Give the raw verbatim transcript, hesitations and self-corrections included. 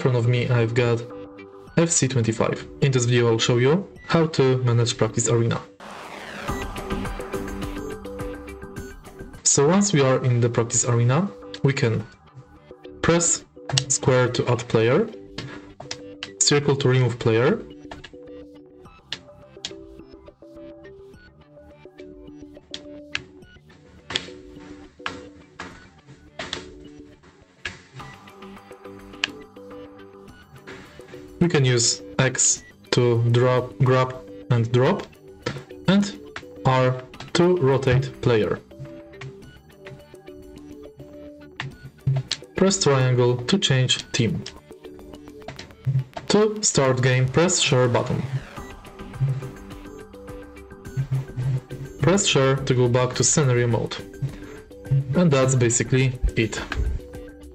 front of me I've got F C twenty-five. In this video I'll show you how to manage practice arena. So once we are in the practice arena, we can press square to add player, circle to remove player, we can use X to drop, grab and drop, and R to rotate player. Press triangle to change team. To start game, press share button. Press share to go back to scenario mode. And that's basically it.